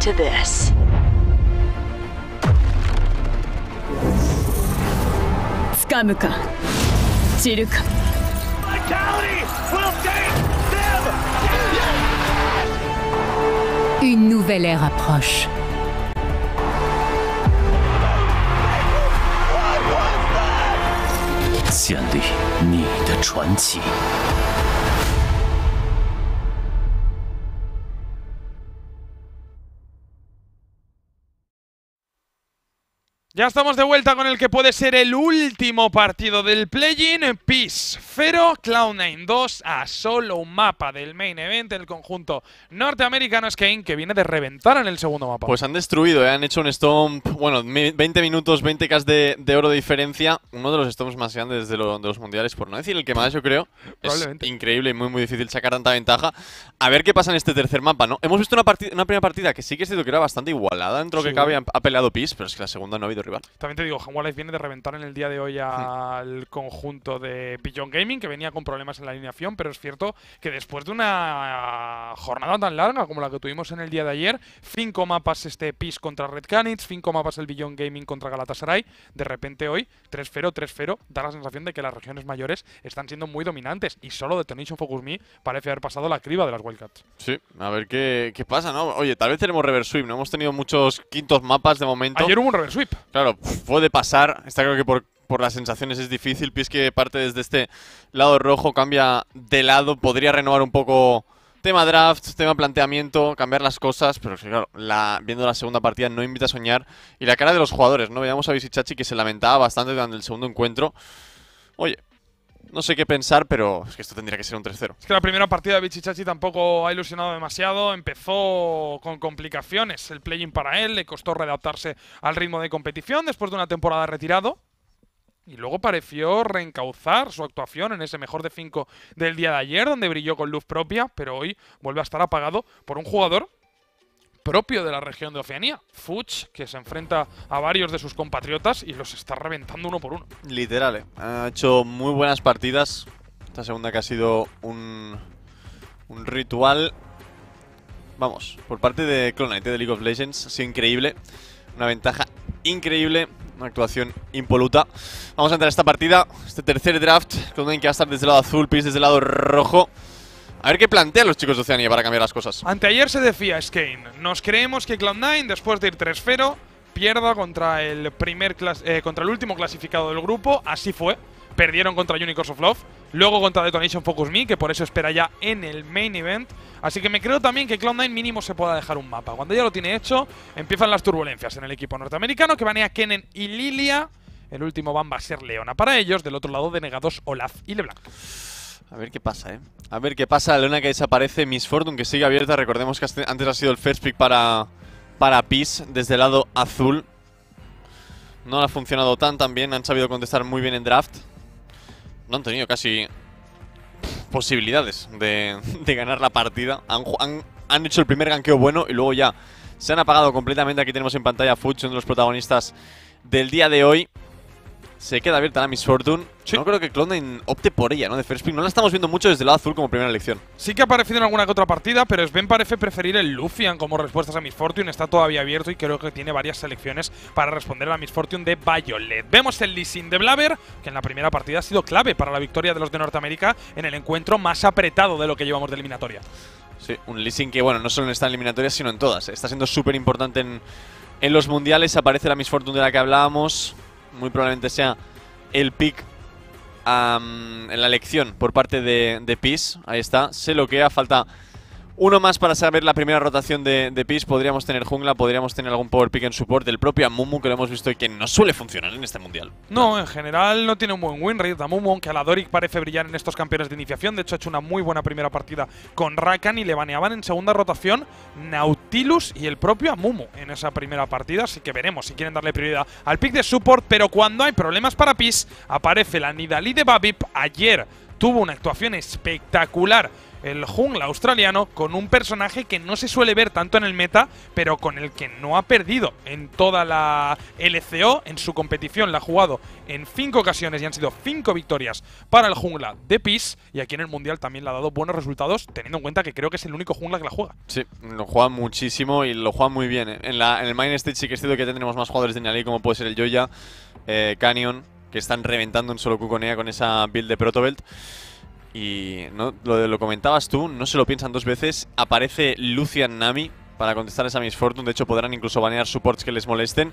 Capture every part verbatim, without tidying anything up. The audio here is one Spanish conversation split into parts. to this. Scam ka, chill ka. Vitality will take them. Une nouvelle ère approche. Ya estamos de vuelta con el que puede ser el último partido del play-in. Peace cero, Cloud nine dos, a solo un mapa del main event. El conjunto norteamericano es Kane, que viene de reventar en el segundo mapa. Pues han destruido, ¿eh? Han hecho un stomp, bueno, veinte minutos, veinte K de, de oro de diferencia. Uno de los stomps más grandes de, lo, de los mundiales, por no decir el que más, yo creo. Es increíble y muy muy difícil sacar tanta ventaja. A ver qué pasa en este tercer mapa, ¿no? Hemos visto una, partida, una primera partida que sí que es cierto que era bastante igualada. Dentro sí, que cabe, ha peleado Peace, pero es que la segunda no ha habido rival. También te digo, Hanwha Life viene de reventar en el día de hoy al conjunto de Beyond Gaming, que venía con problemas en la alineación, pero es cierto que después de una jornada tan larga como la que tuvimos en el día de ayer, cinco mapas este Peace contra Red Canids, cinco mapas el Beyond Gaming contra Galatasaray, de repente hoy tres cero, tres cero, da la sensación de que las regiones mayores están siendo muy dominantes y solo Detonation Focus Me parece haber pasado la criba de las Wildcats. Sí, a ver qué, qué pasa, ¿no? Oye, tal vez tenemos reverse sweep, no hemos tenido muchos quintos mapas de momento. Ayer hubo un reverse sweep. Claro, puede pasar. Está claro que por, por las sensaciones es difícil. Peace que parte desde este lado rojo, cambia de lado. Podría renovar un poco tema draft, tema planteamiento, cambiar las cosas. Pero claro, la, viendo la segunda partida no invita a soñar. Y la cara de los jugadores, ¿no? Veíamos a Bibibichachi que se lamentaba bastante durante el segundo encuentro. Oye, no sé qué pensar, pero es que esto tendría que ser un tres cero. Es que la primera partida de Bibibichachi tampoco ha ilusionado demasiado. Empezó con complicaciones el play-in para él. Le costó readaptarse al ritmo de competición después de una temporada retirado. Y luego pareció reencauzar su actuación en ese mejor de cinco del día de ayer, donde brilló con luz propia, pero hoy vuelve a estar apagado por un jugador propio de la región de Oceanía, Fudge, que se enfrenta a varios de sus compatriotas y los está reventando uno por uno. Literal, eh. Ha hecho muy buenas partidas. Esta segunda que ha sido un, un ritual, vamos, por parte de Cloud nine, de League of Legends. Ha sido increíble, una ventaja increíble, una actuación impoluta. Vamos a entrar a esta partida, este tercer draft. Cloud nine que va a estar desde el lado azul, Peace desde el lado rojo. A ver qué plantean los chicos de Oceanía para cambiar las cosas. Anteayer se decía, Skane, nos creemos que Cloud nine, después de ir tres cero, pierda contra el, primer eh, contra el último clasificado del grupo. Así fue. Perdieron contra Unicorns of Love, luego contra Detonation Focus Me, que por eso espera ya en el main event. Así que me creo también que Cloud nine mínimo se pueda dejar un mapa. Cuando ya lo tiene hecho, empiezan las turbulencias en el equipo norteamericano, que banea Kennen y Lilia. El último ban va a ser Leona para ellos. Del otro lado, denegados Olaf y LeBlanc. A ver qué pasa, ¿eh? A ver qué pasa. Leona que desaparece, Miss Fortune que sigue abierta. Recordemos que antes ha sido el first pick para, para Peace desde el lado azul. No ha funcionado tan tan bien. Han sabido contestar muy bien en draft. No han tenido casi posibilidades de, de ganar la partida. Han, han, han hecho el primer ganqueo bueno y luego ya se han apagado completamente. Aquí tenemos en pantalla a Fuchs, uno de los protagonistas del día de hoy. Se queda abierta la Miss Fortune. Sí. No creo que Cloud nine opte por ella, ¿no? De first pick. No la estamos viendo mucho desde el lado azul como primera elección. Sí que ha aparecido en alguna que otra partida, pero Sven parece preferir el Lucian como respuestas a Miss Fortune. Está todavía abierto y creo que tiene varias selecciones para responder a la Miss Fortune de Violet. Vemos el leasing de Blaber, que en la primera partida ha sido clave para la victoria de los de Norteamérica en el encuentro más apretado de lo que llevamos de eliminatoria. Sí, un leasing que, bueno, no solo en esta eliminatoria, sino en todas. Está siendo súper importante en, en los mundiales. Aparece la Miss Fortune de la que hablábamos. Muy probablemente sea el pick um, en la elección por parte de, de Peace. Ahí está, se loquea. Falta uno más para saber la primera rotación de, de Peace. Podríamos tener jungla, podríamos tener algún power pick en support. El propio Amumu, que lo hemos visto y que no suele funcionar en este mundial. No, en general no tiene un buen win rate Amumu, aunque Aladoric parece brillar en estos campeones de iniciación. De hecho, ha hecho una muy buena primera partida con Rakan y le baneaban en segunda rotación Nautilus y el propio Amumu en esa primera partida. Así que veremos si quieren darle prioridad al pick de support. Pero cuando hay problemas para Peace, aparece la Nidalee de Babip. Ayer tuvo una actuación espectacular el jungla australiano, con un personaje que no se suele ver tanto en el meta, pero con el que no ha perdido en toda la L C O, en su competición. La ha jugado en cinco ocasiones y han sido cinco victorias para el jungla de Peace, y aquí en el Mundial también le ha dado buenos resultados, teniendo en cuenta que creo que es el único jungla que la juega. Sí, lo juega muchísimo y lo juega muy bien. En, la, en el main stage sí que es cierto que tendremos más jugadores de Nidalee, como puede ser el Joya, eh, Canyon, que están reventando en solo Q con ella con esa build de Protobelt. Y no, lo, lo comentabas tú, no se lo piensan dos veces. Aparece Lucian Nami para contestar esa Miss Fortune. De hecho, podrán incluso banear supports que les molesten.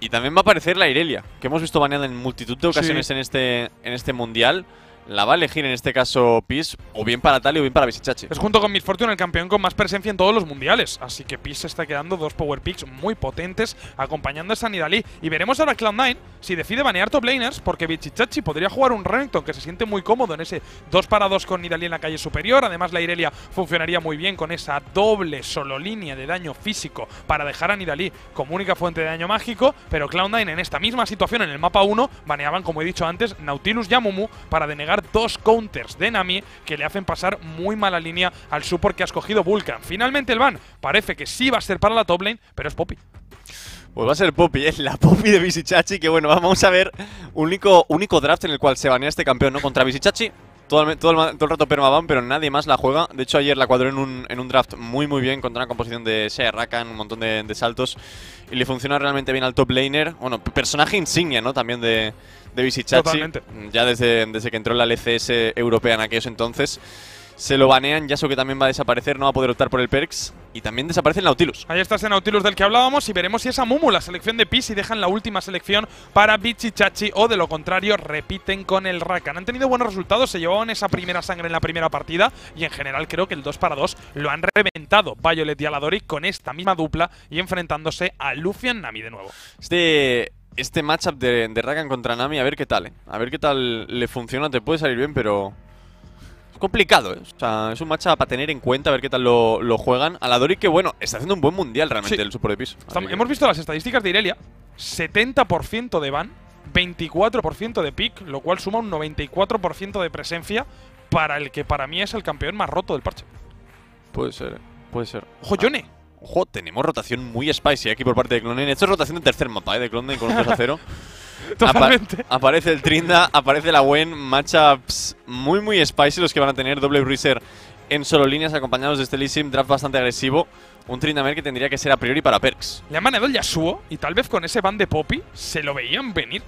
Y también va a aparecer la Irelia, que hemos visto baneada en multitud de ocasiones, sí, en, este, en este mundial. La va a elegir en este caso Peace, o bien para Tali o bien para Bibibichachi. Es junto con Miss Fortune el campeón con más presencia en todos los mundiales. Así que Peace se está quedando dos power picks muy potentes, acompañando a esa Nidalee. Y veremos ahora Cloud nueve si decide banear top laners, porque Bibibichachi podría jugar un Renekton que se siente muy cómodo en ese dos para dos con Nidalee en la calle superior. Además, la Irelia funcionaría muy bien con esa doble solo línea de daño físico para dejar a Nidalee como única fuente de daño mágico. Pero Cloud nueve en esta misma situación en el mapa uno baneaban, como he dicho antes, Nautilus y Amumu para denegar dos counters de Nami que le hacen pasar muy mala línea al support que ha escogido Vulcan. Finalmente el ban parece que sí va a ser para la top lane, pero es Poppy. Pues va a ser Poppy, ¿eh? La Poppy de Bibibichachi, que bueno, vamos a ver único, único draft en el cual se banea este campeón, ¿no? Contra Bibibichachi, todo el, todo el, todo el rato permaban, pero nadie más la juega. De hecho, ayer la cuadró en un, en un draft muy muy bien, contra una composición de Sea, Rakan, un montón de, de saltos, y le funciona realmente bien al top laner. Bueno, personaje insignia, ¿no? También de... de Bibibichachi. Totalmente. Ya desde, desde que entró en la L C S europea en aquellos entonces. Se lo banean, ya eso que también va a desaparecer, no va a poder optar por el Perkz. Y también desaparece el Nautilus. Ahí está ese Nautilus del que hablábamos, y veremos si es Amumu la selección de Peace y dejan la última selección para Bibibichachi, o de lo contrario repiten con el Rakan. Han tenido buenos resultados, se llevaban esa primera sangre en la primera partida, y en general creo que el dos para dos lo han reventado Violet y Aladoric con esta misma dupla, y enfrentándose a Lucian Nami de nuevo. Este... Este matchup de, de Rakan contra Nami, a ver qué tal, ¿eh? A ver qué tal le funciona, te puede salir bien, pero es complicado, ¿eh? O sea, es un matchup a tener en cuenta, a ver qué tal lo, lo juegan. Aladoric, que bueno, está haciendo un buen mundial realmente, sí, el support de Peace. Estamos, hemos visto las estadísticas de Irelia, setenta por ciento de ban, veinticuatro por ciento de pick, lo cual suma un noventa y cuatro por ciento de presencia para el que para mí es el campeón más roto del parche. Puede ser, puede ser. ¡Ojo, Johnny! Ojo, tenemos rotación muy spicy aquí por parte de Cloud nueve. Esto es rotación del tercer mapa, ¿eh? De Cloud nueve con un tres a cero. Totalmente. Apa aparece el Tryndamere, aparece la Wen. Matchups muy, muy spicy los que van a tener. Doble Bruiser en solo líneas, acompañados de este Lee Sin. Draft bastante agresivo. Un Tryndamere que tendría que ser a priori para Perkz. Le han manado el Yasuo y tal vez con ese ban de Poppy se lo veían venir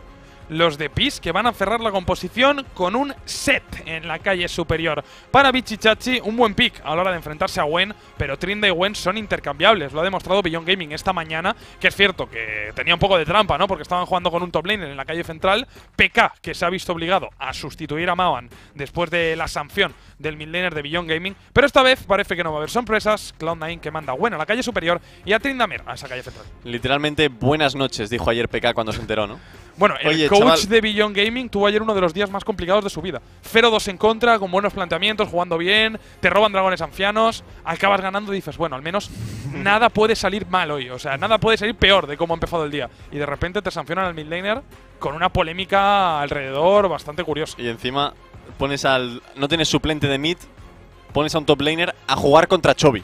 los de Peace, que van a cerrar la composición con un set en la calle superior. Para Bibibichachi, un buen pick a la hora de enfrentarse a Wen, pero Trinda y Wen son intercambiables. Lo ha demostrado Beyond Gaming esta mañana, que es cierto que tenía un poco de trampa, ¿no? Porque estaban jugando con un top laner en la calle central. P K, que se ha visto obligado a sustituir a Mavan después de la sanción del midlaner de Beyond Gaming. Pero esta vez parece que no va a haber sorpresas. Cloud nueve, que manda a Wen a la calle superior y a Tryndamere a esa calle central. Literalmente, buenas noches, dijo ayer P K cuando se enteró, ¿no? Bueno, el Oye, coach chaval. de Beyond Gaming tuvo ayer uno de los días más complicados de su vida. cero dos en contra, con buenos planteamientos, jugando bien, te roban dragones ancianos, acabas ganando y dices, bueno, al menos nada puede salir mal hoy. O sea, nada puede salir peor de cómo ha empezado el día. Y de repente te sancionan al midlaner con una polémica alrededor bastante curiosa. Y encima pones al... no tienes suplente de mid, pones a un top laner a jugar contra Chovy.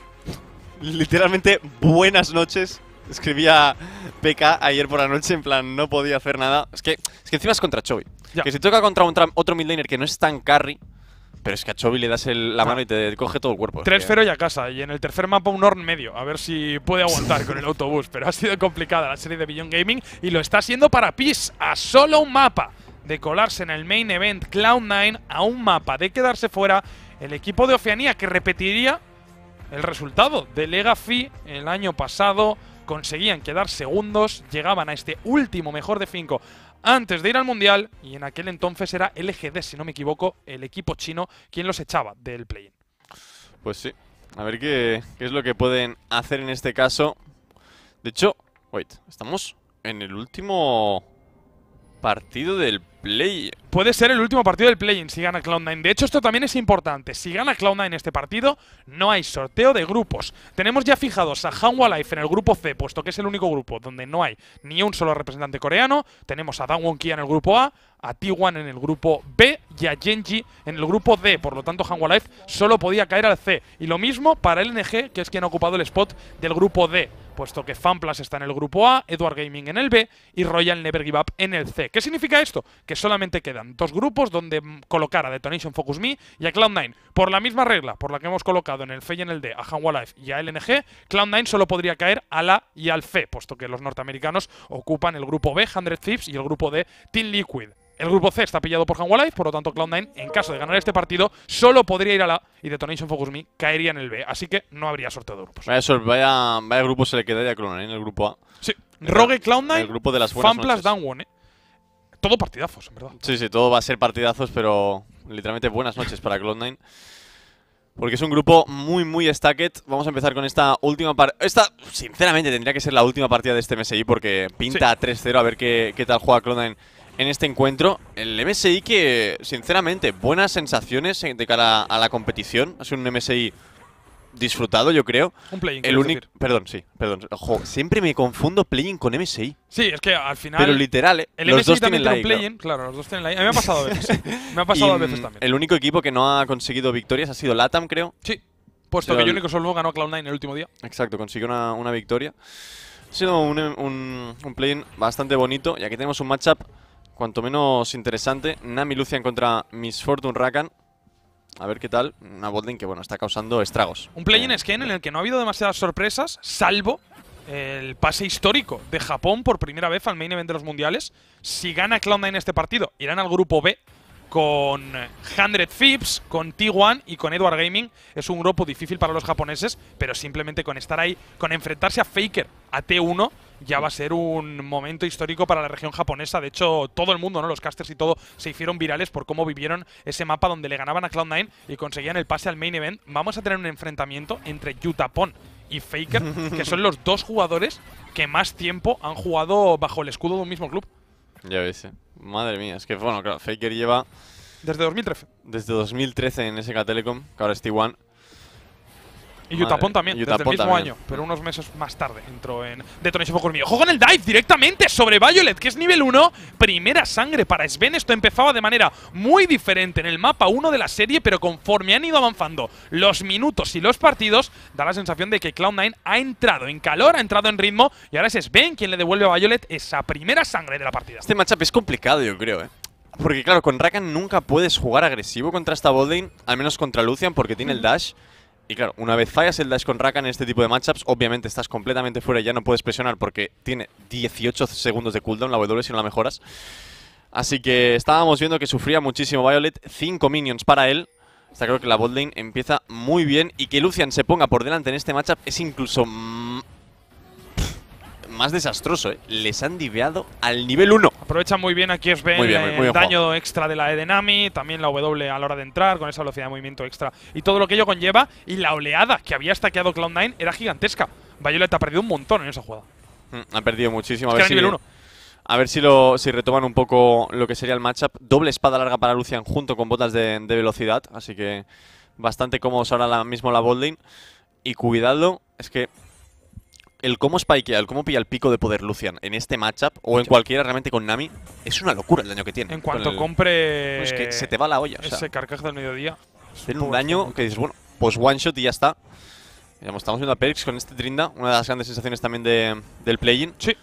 Literalmente, buenas noches. Escribía P K ayer por la noche, en plan, no podía hacer nada. Es que, es que encima es contra Chovy. Yeah. Que si toca contra un otro midlaner que no es tan carry, pero es que a Chovy le das el, la mano y te coge todo el cuerpo. tres cero y a casa. Y en el tercer mapa un horn medio. A ver si puede aguantar con el autobús. Pero ha sido complicada la serie de Beyond Gaming y lo está haciendo para Peace. A solo un mapa de colarse en el main event Cloud nueve, a un mapa de quedarse fuera el equipo de Oceanía, que repetiría el resultado de Legacy el año pasado. Conseguían quedar segundos, llegaban a este último mejor de cinco antes de ir al Mundial, y en aquel entonces era L G D, si no me equivoco, el equipo chino quien los echaba del play-in. Pues sí, a ver qué, qué es lo que pueden hacer en este caso. De hecho, wait, estamos en el último partido del play. Puede ser el último partido del play-in si gana Cloud nueve. De hecho, esto también es importante. Si gana Cloud nueve este partido, no hay sorteo de grupos. Tenemos ya fijados a Hanwha Life en el grupo C, puesto que es el único grupo donde no hay ni un solo representante coreano. Tenemos a DAMWON KIA en el grupo A, a T uno en el grupo B y a Genji en el grupo D. Por lo tanto, Hanwha Life solo podía caer al C. Y lo mismo para L N G, que es quien ha ocupado el spot del grupo D, puesto que FunPlus está en el grupo A, Edward Gaming en el B y Royal Never Give Up en el C. ¿Qué significa esto? Que solamente quedan dos grupos donde colocar a Detonation Focus Me y a Cloud nueve. Por la misma regla por la que hemos colocado en el F y en el D a Hanwha Life y a L N G, Cloud nueve solo podría caer al A y al F, puesto que los norteamericanos ocupan el grupo B, Hundred Thieves, y el grupo D, Team Liquid. El grupo C está pillado por Hanwha Life, por lo tanto Cloud nueve, en caso de ganar este partido, solo podría ir a la y Detonation Focus Me caería en el B, así que no habría sorteo de grupos. Vaya, eso, vaya, vaya grupo se le quedaría a Cloud nueve en el grupo A. Sí, Rogue, Cloud nueve, FunPlus, DAMWON, eh. Todo partidazos, en verdad. Sí, sí, todo va a ser partidazos, pero literalmente buenas noches para Cloud nueve. Porque es un grupo muy, muy stacked. Vamos a empezar con esta última partida. Esta, sinceramente, tendría que ser la última partida de este M S I porque pinta sí. a tres cero. A ver qué, qué tal juega Cloud nueve en este encuentro. El M S I que, sinceramente, buenas sensaciones de cara a la competición. Ha sido un M S I disfrutado, yo creo. Un play-in, el único. Perdón, sí, perdón. Ojo, siempre me confundo play-in con M S I. Sí, es que al final. Pero literal, eh, el los M S I dos también tiene play-in, claro. claro, los dos tienen la I. A mí me ha pasado a veces. me ha pasado y, a veces también. El único equipo que no ha conseguido victorias ha sido LATAM, creo. Sí, puesto que el único solo ganó a Cloud nueve el último día. Exacto, consiguió una, una victoria. Ha sido un, un, un play-in bastante bonito. Y aquí tenemos un matchup cuanto menos interesante. Nami Lucian contra Miss Fortune Rakan. A ver qué tal, una botlane que bueno está causando estragos. Un play-in eh, skin en el que no ha habido demasiadas sorpresas, salvo el pase histórico de Japón por primera vez al main event de los mundiales. Si gana Cloud nueve este partido, irán al grupo B con Hundred Thieves, con T uno y con Edward Gaming. Es un grupo difícil para los japoneses, pero simplemente con estar ahí, con enfrentarse a Faker, a T uno, ya va a ser un momento histórico para la región japonesa. De hecho, todo el mundo, ¿no? Los casters y todo se hicieron virales por cómo vivieron ese mapa donde le ganaban a Cloud nueve y conseguían el pase al main event. Vamos a tener un enfrentamiento entre Yutapon y Faker, que son los dos jugadores que más tiempo han jugado bajo el escudo de un mismo club. Ya ves, ¿eh? Madre mía, es que bueno, claro, Faker lleva… Desde dos mil trece. Desde dos mil trece en S K Telecom, que ahora es T uno. Y Yutapon también, Yuta desde Pon el mismo también. año, pero unos meses más tarde entró en Detonation Focus Me. ¡Ojo con el dive directamente sobre Violet, que es nivel uno! Primera sangre para Sven. Esto empezaba de manera muy diferente en el mapa uno de la serie, pero conforme han ido avanzando los minutos y los partidos, da la sensación de que Cloud nueve ha entrado en calor, ha entrado en ritmo, y ahora es Sven quien le devuelve a Violet esa primera sangre de la partida. Este matchup es complicado, yo creo, ¿eh? Porque claro, con Rakan nunca puedes jugar agresivo contra esta botlane, al menos contra Lucian, porque tiene el dash. Y claro, una vez fallas el dash con Rakan en este tipo de matchups, obviamente estás completamente fuera y ya no puedes presionar porque tiene dieciocho segundos de cooldown la W si no la mejoras. Así que estábamos viendo que sufría muchísimo Violet, cinco minions para él. Está claro que la botlane empieza muy bien y que Lucian se ponga por delante en este matchup es incluso mmm, pff, más desastroso, ¿eh? Les han diveado al nivel uno. Aprovecha muy bien aquí Sven, muy bien, muy, muy el daño jugado. extra de la E de Nami, también la W a la hora de entrar, con esa velocidad de movimiento extra y todo lo que ello conlleva. Y la oleada que había stackeado Cloud nueve era gigantesca. Violet ha perdido un montón en esa jugada. Mm, ha perdido muchísimo. Es a ver, si, nivel uno. A ver si, lo, si retoman un poco lo que sería el matchup. Doble espada larga para Lucian junto con botas de, de velocidad, así que bastante cómodos ahora la, mismo la botlane. Y cuidado, es que… El cómo spikea, el cómo pilla el pico de poder Lucian en este matchup o en cualquiera realmente con Nami, es una locura el daño que tiene. En cuanto el, compre… Pues es que se te va la olla. Ese o sea, carcaj del mediodía. Tiene un daño que dices, bueno, pues one shot y ya está. Digamos, estamos viendo a Perkz con este Tryndamere, una de las grandes sensaciones también de, del play-in. Sí.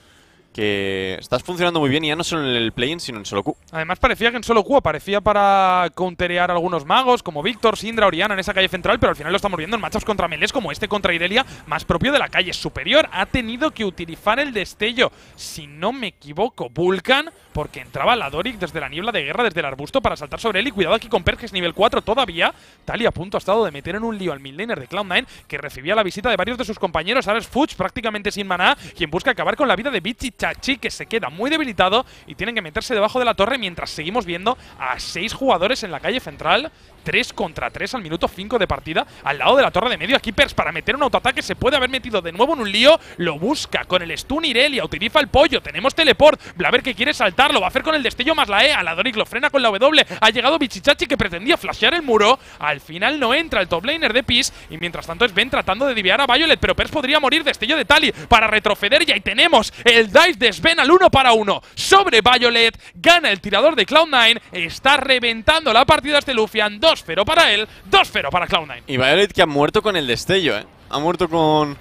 Que estás funcionando muy bien y ya no solo en el play-in, sino en solo Q. Además parecía que en solo Q aparecía para counterear a algunos magos como Víctor, Syndra, Oriana en esa calle central, pero al final lo estamos viendo en matchups contra melés como este contra Irelia, más propio de la calle superior. Ha tenido que utilizar el destello, si no me equivoco, Vulcan, porque entraba Aladoric desde la niebla de guerra, desde el arbusto para saltar sobre él. Y cuidado aquí con Perkz, que es nivel cuatro todavía. Tali a punto ha estado de meter en un lío al midlaner de Cloud nueve, que recibía la visita de varios de sus compañeros. Ahora es Fudge prácticamente sin maná, quien busca acabar con la vida de Bibibichachi, que se queda muy debilitado y tienen que meterse debajo de la torre mientras seguimos viendo a seis jugadores en la calle central tres contra tres al minuto cinco de partida, al lado de la torre de medio. Aquí Perkz para meter un autoataque se puede haber metido de nuevo en un lío. Lo busca con el stun Irelia, utiliza el pollo, tenemos teleport. Blaber que quiere saltar, lo va a hacer con el destello más la E. Aladoric lo frena con la W. Ha llegado Bibibichachi que pretendía flashear el muro. Al final no entra el top laner de Peace. Y mientras tanto Sven tratando de desviar a Violet, pero Perkz podría morir. Destello de Tali para retroceder y ahí tenemos el dive de Sven al uno para uno sobre Violet. Gana el tirador de Cloud nueve. Está reventando la partida este Lucian. dos cero para él, dos cero para Cloud nueve. Y Violet que ha muerto con el destello, ¿eh? Ha muerto con,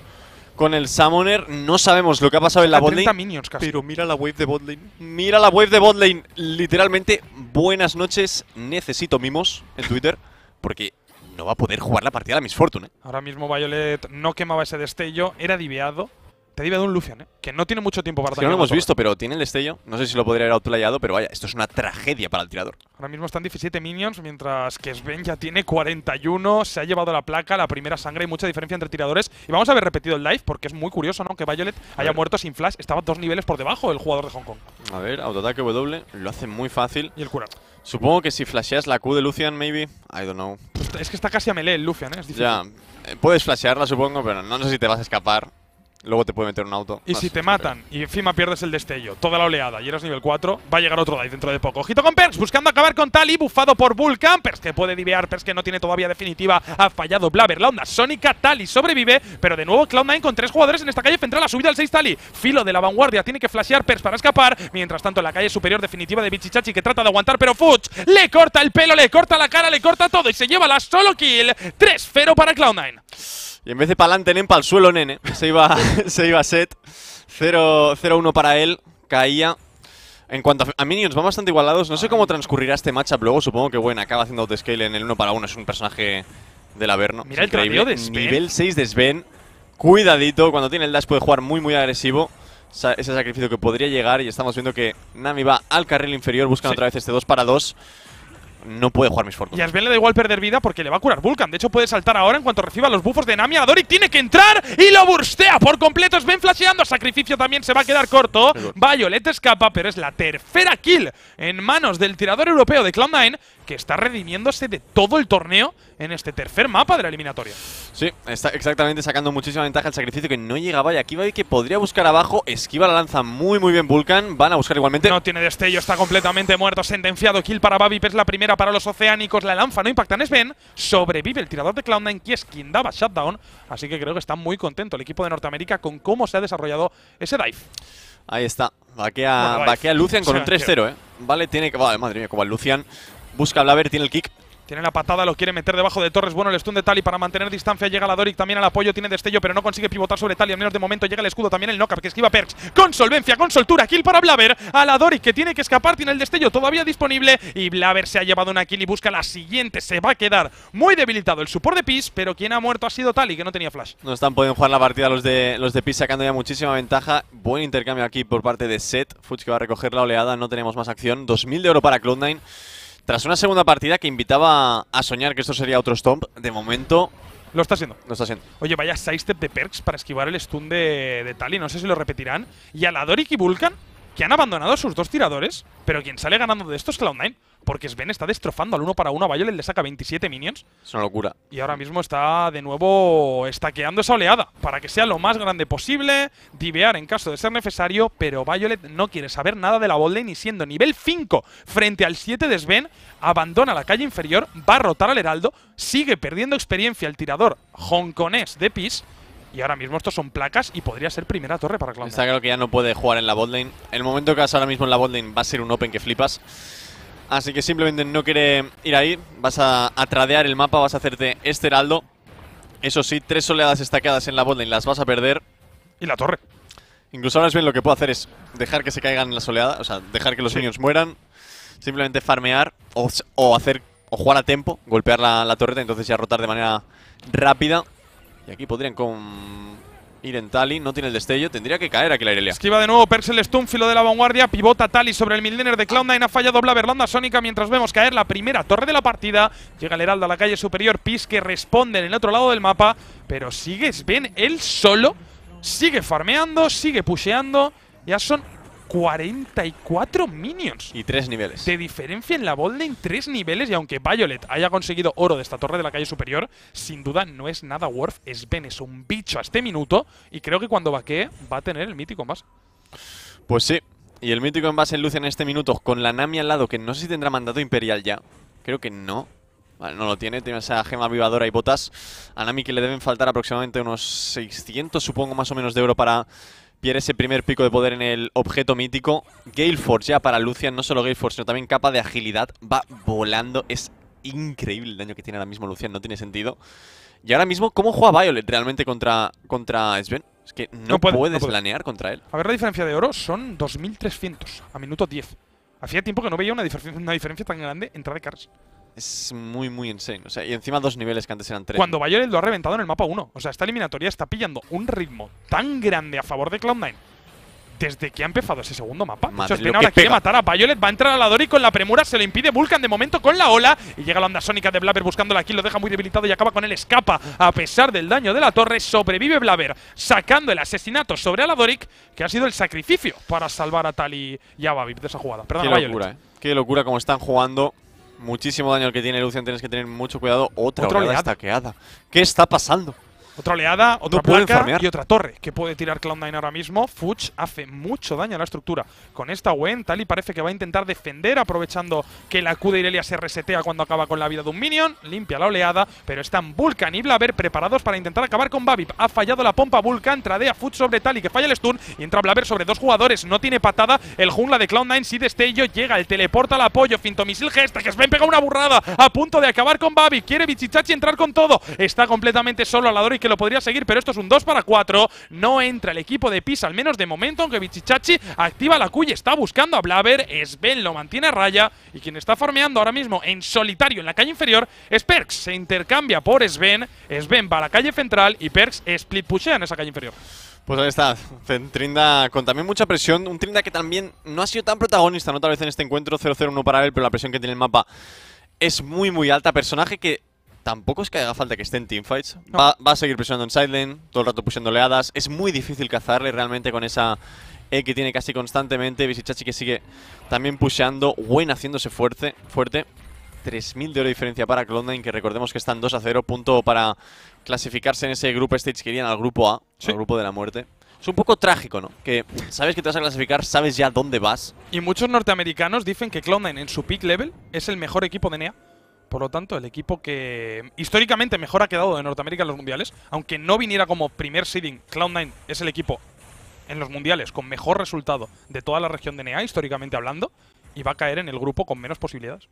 con el Summoner. No sabemos lo que ha pasado en la botlane. treinta minions casi. Pero mira la wave de botlane. Mira la wave de botlane. Literalmente, buenas noches. Necesito mimos en Twitter. Porque no va a poder jugar la partida a la Miss Fortune, ¿eh? Ahora mismo Violet no quemaba ese destello. Era diveado. Te he diveado un Lucian, ¿eh? Que no tiene mucho tiempo para... Es que no lo hemos visto, pero tiene el destello. No sé si lo podría haber outplayado, pero vaya, esto es una tragedia para el tirador. Ahora mismo están diecisiete minions, mientras que Sven ya tiene cuarenta y uno. Se ha llevado la placa, la primera sangre. Hay mucha diferencia entre tiradores. Y vamos a haber repetido el live, porque es muy curioso, ¿no? Que Violet haya muerto sin flash. Estaba dos niveles por debajo el jugador de Hong Kong. A ver, autoataque W. Lo hace muy fácil. Y el curado. Supongo que si flasheas la Q de Lucian, maybe. I don't know. Es que está casi a melee el Lucian, ¿eh? Es difícil. Ya. Puedes flashearla, supongo, pero no sé si te vas a escapar. Luego te puede meter un auto. Y si te matan y encima pierdes el destello, toda la oleada y eres nivel cuatro, va a llegar otro dive dentro de poco. Ojito con Perkz, buscando acabar con Tali, bufado por Vulcan. Perkz que puede divear, Perkz que no tiene todavía definitiva. Ha fallado Blaber, la onda sónica. Tali sobrevive, pero de nuevo Cloud nueve con tres jugadores en esta calle central. La subida al seis Tali. Filo de la vanguardia, tiene que flashear Perkz para escapar. Mientras tanto, en la calle superior definitiva de Bibibichachi que trata de aguantar, pero Fudge le corta el pelo, le corta la cara, le corta todo y se lleva la solo kill. tres cero para Cloud nueve. Y en vez de pa'lante, nen, pa'l suelo, nene. Se iba, se iba set. cero uno para él. Caía. En cuanto a, a minions, van bastante igualados. No sé cómo transcurrirá este matchup luego. Supongo que, bueno, acaba haciendo autoscale en el uno para uno. Es un personaje del Averno. Mira el tradeo de Sven. Nivel seis de Sven. Cuidadito. Cuando tiene el dash puede jugar muy, muy agresivo. Sa ese sacrificio que podría llegar. Y estamos viendo que Nami va al carril inferior. Buscan sí. otra vez este dos para dos. No puede jugar Miss Fortune. Y a Sven le da igual perder vida porque le va a curar Vulcan. De hecho, puede saltar ahora en cuanto reciba los buffos de Nami. Aladoric tiene que entrar y lo burstea por completo. Sven flasheando. Sacrificio también se va a quedar corto. Violet escapa, pero es la tercera kill en manos del tirador europeo de Cloud nueve, que está redimiéndose de todo el torneo en este tercer mapa de la eliminatoria. Sí, está exactamente sacando muchísima ventaja el sacrificio que no llegaba. Y aquí va a ver que podría buscar abajo. Esquiva la lanza muy, muy bien Vulcan. Van a buscar igualmente. No tiene destello, está completamente muerto. Sentenciado kill para Babip. Es la primera para los oceánicos, la lanza no impacta en Sven, sobrevive el tirador de Cloud nueve, que es quien daba shutdown, así que creo que está muy contento el equipo de Norteamérica con cómo se ha desarrollado ese dive. Ahí está, vaquea, bueno, vaquea Lucian con sí, un tres cero, eh. Vale, tiene que... Vale, madre mía, como el Lucian, busca a Blaber, tiene el kick. Tiene la patada, lo quiere meter debajo de Torres. Bueno, el stun de Tali para mantener distancia. Llega Aladoric también al apoyo. Tiene destello, pero no consigue pivotar sobre Tali. Al menos de momento llega el escudo también. El knockup que esquiva Perkz. Con solvencia, con soltura. Kill para Blaber. Aladoric que tiene que escapar. Tiene el destello todavía disponible. Y Blaber se ha llevado una kill y busca la siguiente. Se va a quedar muy debilitado el support de Peace. Pero quien ha muerto ha sido Tali, que no tenía flash. No están pudiendo jugar la partida los de, los de Peace, sacando ya muchísima ventaja. Buen intercambio aquí por parte de Set. Fuchs que va a recoger la oleada. No tenemos más acción. dos mil de oro para Cloud nueve. Tras una segunda partida que invitaba a soñar que esto sería otro Stomp, de momento… Lo está haciendo. Lo está haciendo. Oye, vaya sidestep de Perkz para esquivar el stun de, de Tali, no sé si lo repetirán. Y Aladoric y Vulcan, que han abandonado sus dos tiradores, pero quien sale ganando de esto es Cloud nueve. Porque Sven está destrozando al uno para uno. Violet le saca veintisiete minions. Es una locura. Y ahora mismo está de nuevo estaqueando esa oleada para que sea lo más grande posible. Divear en caso de ser necesario. Pero Violet no quiere saber nada de la botlane. Y siendo nivel cinco frente al siete de Sven, abandona la calle inferior. Va a rotar al heraldo. Sigue perdiendo experiencia el tirador hongkonés de Peace. Y ahora mismo estos son placas y podría ser primera torre para Cloud nueve. Está claro que ya no puede jugar en la botlane. El momento que vas ahora mismo en la botlane va a ser un open que flipas. Así que simplemente no quiere ir ahí. Vas a, a tradear el mapa, vas a hacerte este heraldo. Eso sí, tres oleadas estacadas en la botlane las vas a perder. Y la torre. Incluso ahora Sven lo que puedo hacer es dejar que se caigan las oleadas, o sea, dejar que los sí. minions mueran. Simplemente farmear o, o hacer o jugar a tempo, golpear la, la torreta, entonces ya rotar de manera rápida. Y aquí podrían con... ir en Tali, no tiene el destello, tendría que caer aquí la Irelia. Esquiva de nuevo Perkz el stun, filo de la vanguardia, pivota Tali sobre el midlaner de Cloud nueve, ha fallado Blaber, la onda sónica, mientras vemos caer la primera torre de la partida. Llega el heraldo a la calle superior, Peace que responde en el otro lado del mapa, pero sigue Sven él solo, sigue farmeando, sigue pusheando, ya son cuarenta y cuatro minions. Y tres niveles. De diferencia en la botlane, tres niveles. Y aunque Violet haya conseguido oro de esta torre de la calle superior, sin duda no es nada worth. Sven es un bicho a este minuto. Y creo que cuando vaquee va a tener el mítico en base. Pues sí. Y el mítico en base en Lucian en este minuto, con la Nami al lado, que no sé si tendrá mandato imperial ya. Creo que no. Vale, no lo tiene. Tiene esa gema avivadora y botas. A Nami que le deben faltar aproximadamente unos seiscientos, supongo, más o menos de oro para... pierde ese primer pico de poder en el objeto mítico. Gale Force ya para Lucian, no solo Gale Force, sino también capa de agilidad. Va volando, es increíble el daño que tiene ahora mismo Lucian, no tiene sentido. Y ahora mismo, ¿cómo juega Violet realmente contra, contra Sven? Es que no, no puede, puedes no puede. planear contra él. A ver, la diferencia de oro son dos mil trescientos a minuto diez. Hacía tiempo que no veía una, diferen una diferencia tan grande entre de cars. Es muy, muy insane. O sea, y encima dos niveles que antes eran tres. Cuando Violet lo ha reventado en el mapa uno. O sea, esta eliminatoria está pillando un ritmo tan grande a favor de Cloud nueve desde que ha empezado ese segundo mapa. Sven ahora quiere matar a Violet. Va a entrar Aladoric con la premura. Se lo impide Vulcan de momento con la ola. Y llega la onda sónica de Blaber buscándola aquí. Lo deja muy debilitado y acaba con él. Escapa a pesar del daño de la torre. Sobrevive Blaber sacando el asesinato sobre Aladoric, que ha sido el sacrificio para salvar a Tali y a Babip de esa jugada. Perdón, Violet. Qué locura, eh. Qué locura como están jugando. Muchísimo daño el que tiene Lucian, tienes que tener mucho cuidado. Otra, otra oleada estaqueada. ¿Qué está pasando? Otra oleada, otra no placa y otra torre que puede tirar Cloud nueve ahora mismo. Fudge hace mucho daño a la estructura. Con esta Wen, Tali parece que va a intentar defender, aprovechando que la Q de Irelia se resetea cuando acaba con la vida de un minion. Limpia la oleada, pero están Vulcan y Blaber preparados para intentar acabar con Babip. Ha fallado la pompa Vulcan, tradea Fudge sobre Tali, que falla el stun, y entra Blaber sobre dos jugadores. No tiene patada, el jungla de Cloud nueve sí destello, llega el teleporta al apoyo, fintomisil gesta, que Sven pega una burrada, a punto de acabar con Babip. Quiere Bibibichachi entrar con todo, está completamente solo Aladoric, que lo podría seguir, pero esto es un dos para cuatro. No entra el equipo de Peace, al menos de momento, aunque Bibibichachi activa la Q y está buscando a Blaber. Sven lo mantiene a raya, y quien está farmeando ahora mismo en solitario en la calle inferior es Perkz. Se intercambia por Sven, Sven va a la calle central y Perkz split pushea en esa calle inferior. Pues ahí está, Trinda con también mucha presión, un Trinda que también no ha sido tan protagonista, no tal vez en este encuentro, cero cero uno para él, pero la presión que tiene el mapa es muy muy alta. Personaje que tampoco es que haga falta que esté en teamfights. No. Va, va a seguir presionando en sideline, todo el rato pusiendo oleadas. Es muy difícil cazarle realmente con esa E que tiene casi constantemente. Bibibichachi que sigue también pusheando. Wen haciéndose fuerte. fuerte. tres mil de oro de diferencia para Cloud nueve, que recordemos que están dos a cero. Punto para clasificarse en ese grupo stage que irían al grupo A, sí, al grupo de la muerte. Es un poco trágico, ¿no? Que sabes que te vas a clasificar, sabes ya dónde vas. Y muchos norteamericanos dicen que Cloud nueve en su peak level es el mejor equipo de N E A. Por lo tanto, el equipo que históricamente mejor ha quedado de Norteamérica en los mundiales, aunque no viniera como primer seeding, Cloud nueve es el equipo en los mundiales con mejor resultado de toda la región de N E A, históricamente hablando, y va a caer en el grupo con menos posibilidades.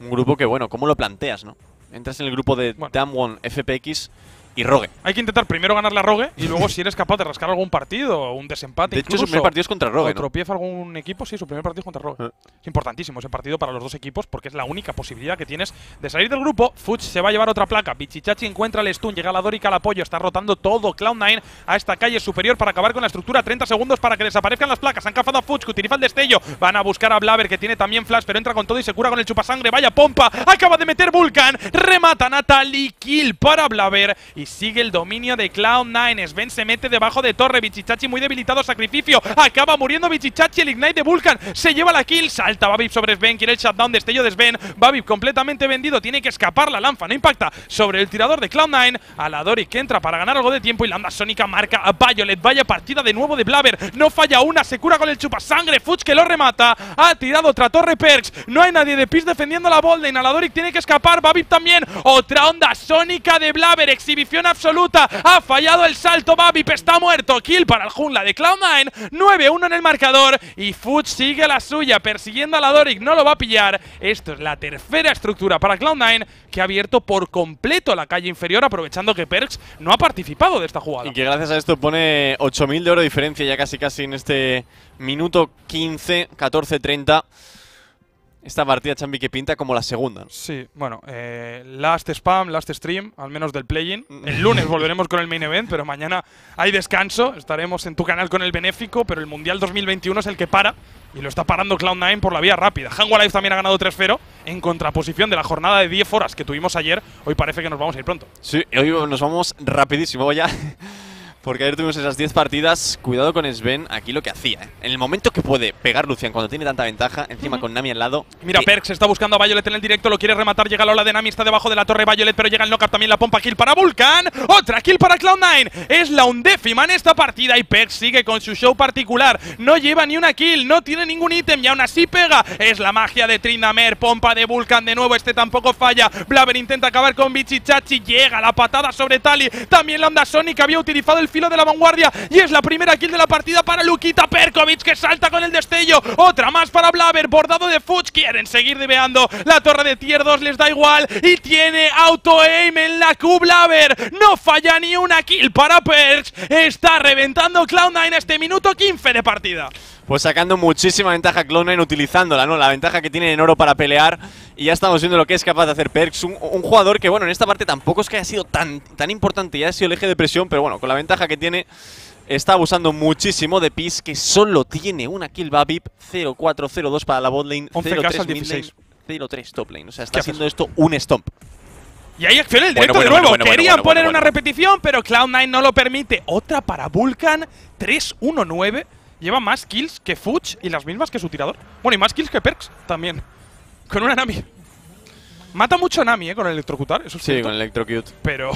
Un grupo que, bueno, ¿cómo lo planteas, no? Entras en el grupo de bueno. DAMWON, F P X y Rogue. Hay que intentar primero ganar la Rogue y luego si eres capaz de rascar algún partido o un desempate. De incluso, hecho, su primer partido es contra Rogue, ¿no? Tropieza algún equipo, sí, su primer partido es contra Rogue. ¿Eh? Es importantísimo ese partido para los dos equipos porque es la única posibilidad que tienes de salir del grupo. Fudge se va a llevar otra placa. Bibibichachi encuentra el stun, llega Aladoric al apoyo, está rotando todo Cloud nueve a esta calle superior para acabar con la estructura. treinta segundos para que desaparezcan las placas. Han cazado a Fudge, que utiliza el destello. Van a buscar a Blaber, que tiene también flash, pero entra con todo y se cura con el chupasangre. Vaya pompa, acaba de meter Vulcan. Remata Natali, kill para Blaber. Y Y sigue el dominio de Cloud nueve. Sven se mete debajo de torre. Bibibichachi muy debilitado. Sacrificio. Acaba muriendo Bibibichachi. El ignite de Vulcan se lleva la kill. Salta Babip sobre Sven. Quiere el shutdown. Destello de Sven. Babip completamente vendido. Tiene que escapar. La lanza no impacta sobre el tirador de Cloud nueve. Aladoric que entra para ganar algo de tiempo. Y la onda sónica marca a Violet. Vaya partida de nuevo de Blaber. No falla una. Se cura con el chupasangre. Fudge que lo remata. Ha tirado otra torre Perkz. No hay nadie de Peace defendiendo la botlane. Aladoric tiene que escapar. Babip también. Otra onda sónica de Blaber. Exhibición absoluta, ha fallado el salto, Babip está muerto, kill para el jungla de Cloud nueve, nueve uno en el marcador y Fudge sigue la suya persiguiendo a Aladoric, no lo va a pillar. Esto es la tercera estructura para Cloud nueve, que ha abierto por completo la calle inferior, aprovechando que Perkz no ha participado de esta jugada. Y que gracias a esto pone ocho mil de oro de diferencia ya casi casi en este minuto quince, catorce treinta. Esta partida, Chambi, que pinta como la segunda. Sí, bueno, eh, last spam, last stream, al menos del play-in. El lunes volveremos con el main event, pero mañana hay descanso. Estaremos en tu canal con el benéfico, pero el Mundial dos mil veintiuno es el que para. Y lo está parando Cloud nueve por la vía rápida. Hanwha Life también ha ganado tres cero en contraposición de la jornada de diez horas que tuvimos ayer. Hoy parece que nos vamos a ir pronto. Sí, hoy nos vamos rapidísimo ya. Porque ayer tuvimos esas diez partidas. Cuidado con Sven, aquí lo que hacía, ¿eh? En el momento que puede pegar Lucian cuando tiene tanta ventaja, encima uh-huh. con Nami al lado. Mira, que... Perkz está buscando a Violet en el directo, lo quiere rematar, llega la ola de Nami, está debajo de la torre Violet, pero llega el knockup también, la pompa kill para Vulcan. Otra kill para Cloud nueve. Es la undécima en esta partida y Perkz sigue con su show particular. No lleva ni una kill, no tiene ningún ítem y aún así pega. Es la magia de Tryndamere, pompa de Vulcan de nuevo, este tampoco falla. Blaber intenta acabar con Bibibichachi, llega la patada sobre Tali. También la onda Sonic había utilizado el filo de la vanguardia y es la primera kill de la partida para Luquita Perkovic, que salta con el destello. Otra más para Blaber, bordado de Fuchs, quieren seguir diveando. La torre de tier dos les da igual y tiene auto-aim en la Q Blaber. No falla ni una kill para Perkz. Está reventando Cloud nueve en este minuto quince de partida. Pues sacando muchísima ventaja Cloud nueve utilizándola, ¿no? La ventaja que tiene en oro para pelear. Y ya estamos viendo lo que es capaz de hacer Perkz. Un, un jugador que, bueno, en esta parte tampoco es que haya sido tan, tan importante. Ya ha sido el eje de presión, pero bueno, con la ventaja que tiene, está abusando muchísimo de Peace, que solo tiene una kill Babip. cero cuatro cero dos para la botlane, cero tres top lane. O sea, está haciendo esto un stomp. Y ahí acciona el directo bueno, bueno, de nuevo. Bueno, bueno, Querían bueno, bueno, poner bueno, bueno. una repetición, pero Cloud nueve no lo permite. Otra para Vulcan, tres uno nueve. Lleva más kills que Fudge y las mismas que su tirador. Bueno, y más kills que Perkz también. Con una Nami. Mata mucho a Nami, ¿eh? Con el electrocutar. Eso es sí, cierto. Con el electrocute. Pero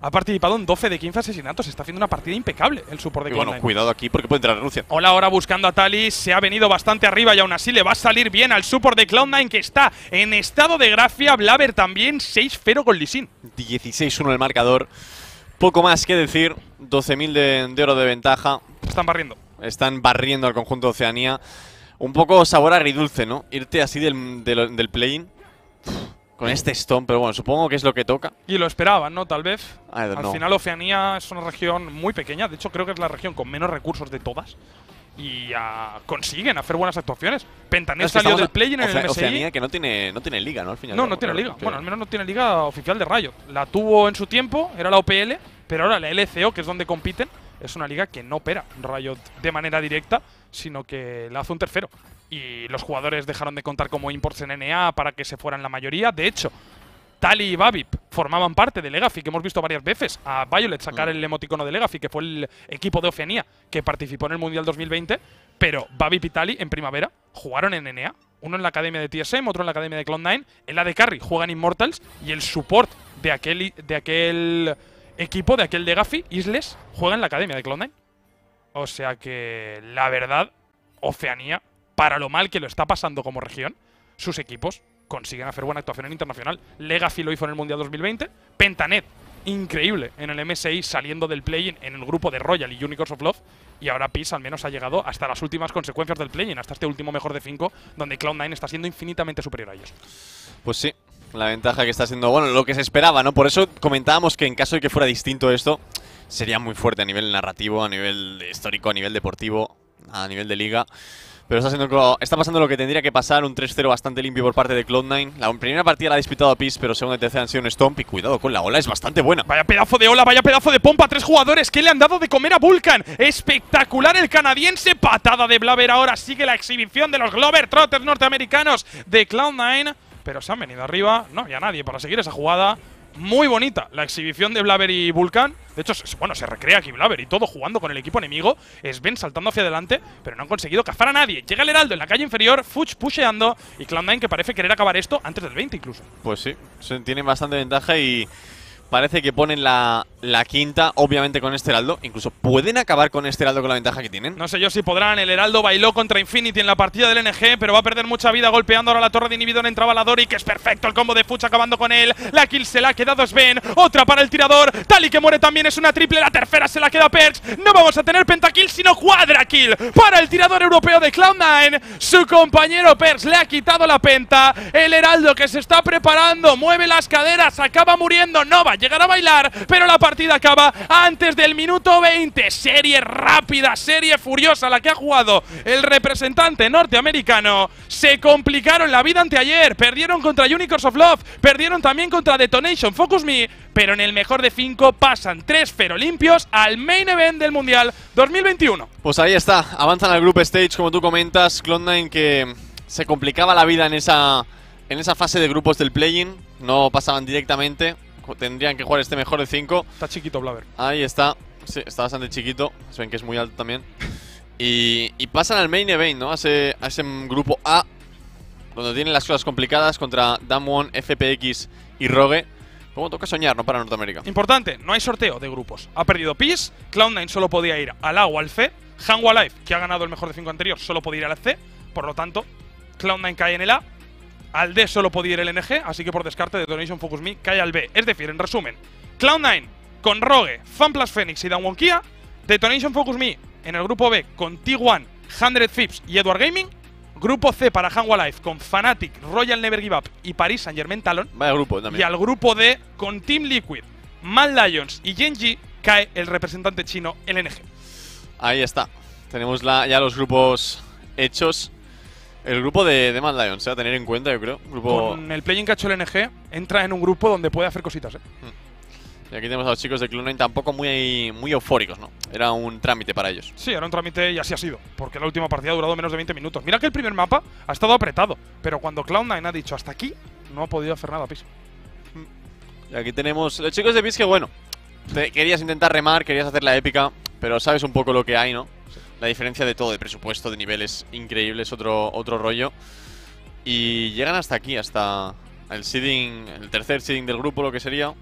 ha participado en doce de quince asesinatos. Está haciendo una partida impecable el support de Cloud nueve. Bueno, cuidado aquí porque puede entrar Rusia. Hola, ahora buscando a Tali. Se ha venido bastante arriba y aún así le va a salir bien al support de Cloud nueve, que está en estado de gracia. Blaber también, seis cero con Lisin. dieciséis uno el marcador. Poco más que decir. doce mil de, de oro de ventaja. Están barriendo. Están barriendo al conjunto de Oceanía. Un poco sabor agridulce, ¿no? Irte así del, del, del play-in con este stomp, pero bueno, supongo que es lo que toca. Y lo esperaban, ¿no? Tal vez. Al know. final Oceanía es una región muy pequeña. De hecho, creo que es la región con menos recursos de todas. Y uh, consiguen hacer buenas actuaciones. Pentanel no, es que salió del play-in en el M S I. Oceanía que no tiene, no tiene liga, ¿no? Al final no, no, no tiene liga. Bueno, al menos no tiene liga oficial de Riot. La tuvo en su tiempo, era la O P L, pero ahora la L C O, que es donde compiten, es una liga que no opera Riot de manera directa, sino que la hace un tercero. Y los jugadores dejaron de contar como imports en N A para que se fueran la mayoría. De hecho, Tali y Babip formaban parte de Legacy, que hemos visto varias veces a Violet sacar mm. el emoticono de Legacy, que fue el equipo de Oceanía que participó en el Mundial dos mil veinte. Pero Babip y Tali en primavera jugaron en N A. Uno en la academia de T S M, otro en la academia de Cloud nueve. En la de Carry juegan Immortals y el support de aquel... De aquel equipo de aquel de Gafi, Isles, juega en la academia de Cloud nueve. O sea que, la verdad, Oceanía, para lo mal que lo está pasando como región, sus equipos consiguen hacer buena actuación en internacional. Legacy lo hizo en el Mundial dos mil veinte. Pentanet, increíble, en el M S I, saliendo del play-in en el grupo de Royal y Unicorns of Love. Y ahora Peace al menos ha llegado hasta las últimas consecuencias del play-in, hasta este último mejor de cinco, donde Cloud nueve está siendo infinitamente superior a ellos. Pues sí. La ventaja que está siendo, bueno, lo que se esperaba, ¿no? Por eso comentábamos que en caso de que fuera distinto esto, sería muy fuerte a nivel narrativo, a nivel histórico, a nivel deportivo, a nivel de liga. Pero está, siendo, está pasando lo que tendría que pasar, un tres cero bastante limpio por parte de Cloud nueve. La primera partida la ha disputado a Peace, pero segunda y tercera han sido un stomp. Y cuidado con la ola, es bastante buena. Vaya pedazo de ola, vaya pedazo de pompa. Tres jugadores que le han dado de comer a Vulcan. Espectacular el canadiense. Patada de Blaber ahora. Sigue la exhibición de los Globetrotters norteamericanos de Cloud nueve. Pero se han venido arriba, no había nadie para seguir esa jugada. Muy bonita la exhibición de Blaber y Vulcan. De hecho, bueno, se recrea aquí Blaber y todo jugando con el equipo enemigo. Sven saltando hacia adelante, pero no han conseguido cazar a nadie. Llega el heraldo en la calle inferior, Fuchs pusheando. Y Cloud nueve que parece querer acabar esto antes del veinte incluso. Pues sí, tienen bastante ventaja y parece que ponen la, la quinta, obviamente, con este heraldo. Incluso pueden acabar con este heraldo con la ventaja que tienen. No sé yo si podrán. El heraldo bailó contra Infinity en la partida del L N G, pero va a perder mucha vida golpeando ahora la torre de inhibidor. Entraba Aladoric, que es perfecto el combo de Fuchs acabando con él. La kill se la ha quedado Sven. Otra para el tirador. Tali que muere también, es una triple. La tercera se la queda Perkz. No vamos a tener pentakill, sino cuadrakill para el tirador europeo de Cloud nueve. Su compañero Perkz le ha quitado la penta. El heraldo que se está preparando, mueve las caderas, acaba muriendo. No va llegar a bailar, pero la partida acaba antes del minuto veinte. Serie rápida, serie furiosa la que ha jugado el representante norteamericano. Se complicaron la vida anteayer, perdieron contra Unicorns of Love, perdieron también contra Detonation Focus Me, pero en el mejor de cinco pasan tres cero limpios al main event del Mundial dos mil veintiuno. Pues ahí está, avanzan al group stage como tú comentas. Cloud nueve que se complicaba la vida en esa, en esa fase de grupos del play-in, no pasaban directamente. Tendrían que jugar este mejor de cinco. Está chiquito Blaber. Ahí está. Sí, está bastante chiquito. Se ven que es muy alto también. Y, y pasan al main event, ¿no? A ese, a ese grupo A, donde tienen las cosas complicadas contra DAMWON, F P X y Rogue. Como toca soñar, ¿no? Para Norteamérica. Importante, no hay sorteo de grupos. Ha perdido Peace, Cloud nueve solo podía ir al A o al C. Hanwha Life, que ha ganado el mejor de cinco anterior, solo podía ir al C. Por lo tanto, Cloud nueve cae en el A. Al D solo podía ir el L N G, así que por descarte, Detonation Focus Me cae al B. Es decir, en resumen, Cloud nueve con Rogue, FunPlus Phoenix y DAMWON KIA. Detonation Focus Me en el grupo B con T uno, cien Fips y Edward Gaming. Grupo C para Hanwha Life con Fnatic, Royal Never Give Up y Paris Saint-Germain Talon. Vaya grupo también. Y al grupo D con Team Liquid, Mad Lions y Genji cae el representante chino L N G. Ahí está. Tenemos la, ya los grupos hechos. El grupo de, de Mad Lions, ¿eh? A tener en cuenta, yo creo. Grupo... Con el play-in que ha hecho L N G, entra en un grupo donde puede hacer cositas, ¿eh? Y aquí tenemos a los chicos de Cloud nueve tampoco muy, muy eufóricos, ¿no? Era un trámite para ellos. Sí, era un trámite y así ha sido, porque la última partida ha durado menos de veinte minutos. Mira que el primer mapa ha estado apretado, pero cuando Cloud nueve ha dicho hasta aquí, no ha podido hacer nada a Peace. Y aquí tenemos los chicos de Peace que, bueno, te querías intentar remar, querías hacer la épica, pero sabes un poco lo que hay, ¿no? Sí. La diferencia de todo, de presupuesto, de niveles increíbles, otro, otro rollo. Y llegan hasta aquí, hasta el seeding, el tercer seeding del grupo, lo que sería.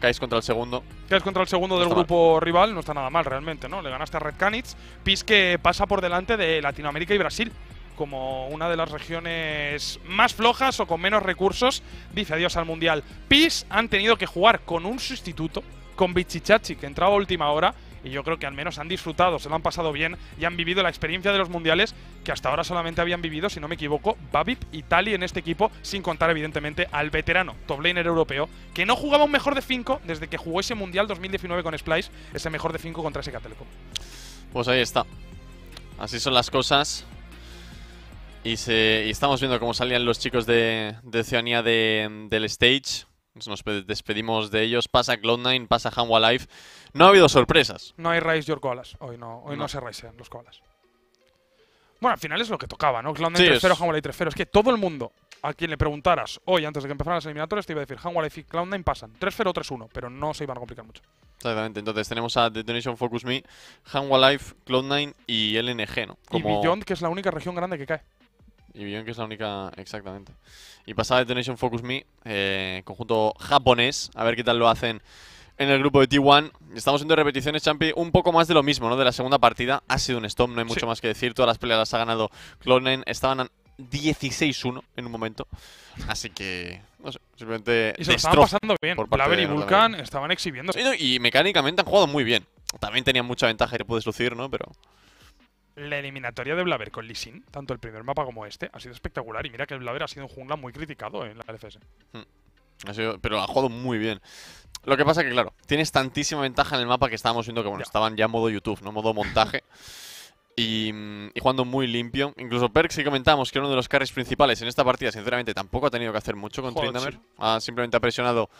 Caes contra el segundo. Caes contra el segundo del grupo rival, no está nada mal realmente, ¿no? Le ganaste a Red Canids. Peace que pasa por delante de Latinoamérica y Brasil, como una de las regiones más flojas o con menos recursos. Dice adiós al Mundial. Peace han tenido que jugar con un sustituto, con Bibibichachi, que entraba a última hora. Y yo creo que al menos han disfrutado, se lo han pasado bien y han vivido la experiencia de los mundiales que hasta ahora solamente habían vivido, si no me equivoco, Babip y Tali en este equipo, sin contar evidentemente al veterano top laner europeo, que no jugaba un mejor de cinco desde que jugó ese mundial dos mil diecinueve con Splice, ese mejor de cinco contra S K Telecom. Pues ahí está. Así son las cosas. Y, se, y estamos viendo cómo salían los chicos de, de Oceanía de, del stage. Nos despedimos de ellos. Pasa Cloud nueve, pasa Hanwha Life. No ha habido sorpresas. No hay Raise Your Koalas. Hoy no, hoy no. no se raisean los koalas. Bueno, al final es lo que tocaba, ¿no? Cloud nueve sí, tres cero, Hanwha Life tres cero. Es que todo el mundo a quien le preguntaras hoy, antes de que empezaran las eliminatorias, te iba a decir Hanwha Life y Cloud nueve pasan tres cero o tres uno, pero no se iban a complicar mucho. Exactamente. Entonces tenemos a Detonation Focus Me, Hanwha Life, Cloud nueve y L N G, ¿no? Como... Y Beyond, que es la única región grande que cae. Y Beyond, que es la única, exactamente. Y pasada Detonation Focus Me, eh, conjunto japonés, a ver qué tal lo hacen en el grupo de T uno. Estamos viendo repeticiones, Champi, un poco más de lo mismo, ¿no? De la segunda partida, ha sido un stomp, no hay mucho sí. más que decir. Todas las peleas las ha ganado Cloud nueve, estaban dieciséis uno en un momento. Así que, no sé, simplemente... Y se lo estaban pasando bien, Blaber y Vulcan estaban exhibiendo. Y, y mecánicamente han jugado muy bien. También tenían mucha ventaja y te puedes lucir, ¿no? Pero... La eliminatoria de Blaber con Lee Sin, tanto el primer mapa como este, ha sido espectacular. Y mira que el Blaber ha sido un jungla muy criticado en la L F S. Hmm. Ha sido, pero ha jugado muy bien. Lo que pasa que, claro, tienes tantísima ventaja en el mapa que estábamos viendo que, bueno, ya. estaban ya en modo YouTube, ¿no? Modo montaje. y, y jugando muy limpio. Incluso Perkz, si comentamos que era uno de los carries principales en esta partida, sinceramente, tampoco ha tenido que hacer mucho con Tryndamere. Sí. Ha, simplemente ha presionado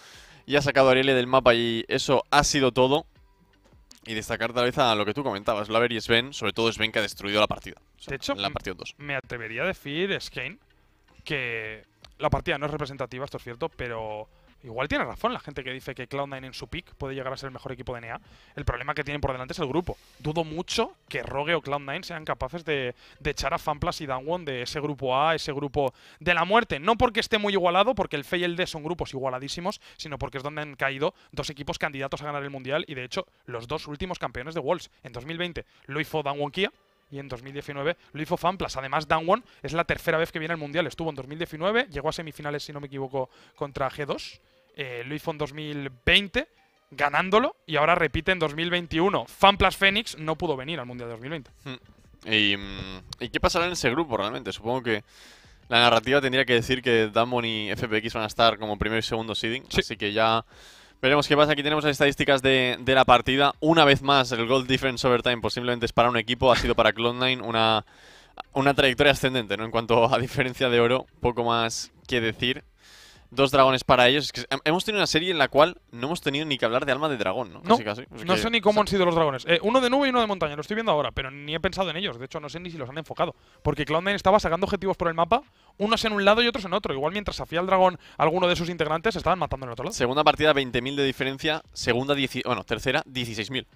y ha sacado a Irelia del mapa y eso ha sido todo. Y destacar tal vez a lo que tú comentabas, Blaber y Sven, sobre todo Sven que ha destruido la partida. O sea, de hecho, en la partida dos. Me atrevería a decir, Skane, que la partida no es representativa, esto es cierto, pero igual tiene razón la gente que dice que Cloud nueve en su pick puede llegar a ser el mejor equipo de N A. El problema que tienen por delante es el grupo. Dudo mucho que Rogue o Cloud nueve sean capaces de, de echar a FunPlus y DAMWON de ese grupo A, ese grupo de la muerte. No porque esté muy igualado, porque el F E y el D son grupos igualadísimos, sino porque es donde han caído dos equipos candidatos a ganar el Mundial y, de hecho, los dos últimos campeones de Worlds. En dos mil veinte lo hizo DAMWON KIA y en dos mil diecinueve lo hizo FunPlus. Además, DAMWON es la tercera vez que viene al Mundial. Estuvo en dos mil diecinueve, llegó a semifinales, si no me equivoco, contra G dos. Eh, lo hizo en dos mil veinte, ganándolo, y ahora repite en dos mil veintiuno. FunPlus Phoenix no pudo venir al Mundial de dos mil veinte. ¿Y, ¿Y qué pasará en ese grupo realmente? Supongo que la narrativa tendría que decir que DAMWON y F P X van a estar como primer y segundo seeding, sí. así que ya veremos qué pasa. Aquí tenemos las estadísticas de, de la partida. Una vez más, el goal difference over time posiblemente es para un equipo, ha sido para Cloud nueve una, una trayectoria ascendente, ¿no? En cuanto a diferencia de oro, poco más que decir. Dos dragones para ellos. Es que hemos tenido una serie en la cual no hemos tenido ni que hablar de alma de dragón, ¿no? No, casi, casi. Es no que, sé ni cómo o sea. han sido los dragones. Eh, uno de nube y uno de montaña, lo estoy viendo ahora, pero ni he pensado en ellos. De hecho, no sé ni si los han enfocado. Porque Cloud nine estaba sacando objetivos por el mapa, unos en un lado y otros en otro. Igual mientras hacía el dragón alguno de sus integrantes, estaban matando en el otro lado. Segunda partida, veinte mil de diferencia. Segunda, bueno, tercera, dieciséis mil.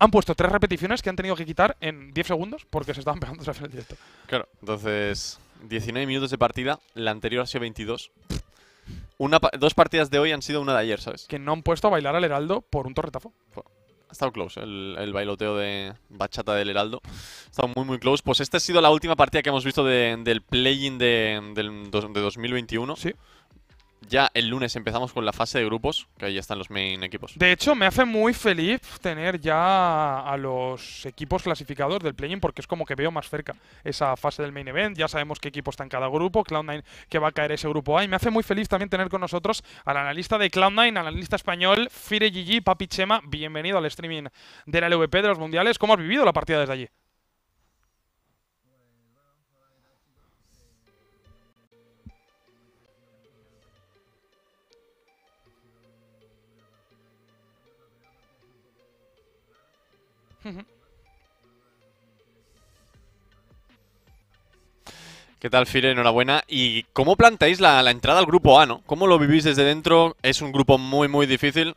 Han puesto tres repeticiones que han tenido que quitar en diez segundos porque se estaban pegando en el directo. Claro, entonces diecinueve minutos de partida, la anterior ha sido veintidós. Una pa dos partidas de hoy han sido una de ayer, ¿sabes? Que no han puesto a bailar al Heraldo por un torretazo. Ha estado close el, el bailoteo de bachata del Heraldo. Ha estado muy, muy close. Pues esta ha sido la última partida que hemos visto de, del play-in de, de, de dos mil veintiuno. Sí. Ya el lunes empezamos con la fase de grupos, que ahí están los main equipos. De hecho, me hace muy feliz tener ya a los equipos clasificados del play-in, porque es como que veo más cerca esa fase del main event. Ya sabemos qué equipo está en cada grupo, Cloud nine que va a caer ese grupo A. Y me hace muy feliz también tener con nosotros al analista de Cloud nine, analista español, FireGG, Papi Chema. Bienvenido al streaming de la L V P de los Mundiales. ¿Cómo has vivido la partida desde allí? ¿Qué tal, Fire? Enhorabuena. ¿Y cómo planteáis la, la entrada al grupo A, no? ¿Cómo lo vivís desde dentro? Es un grupo muy, muy difícil.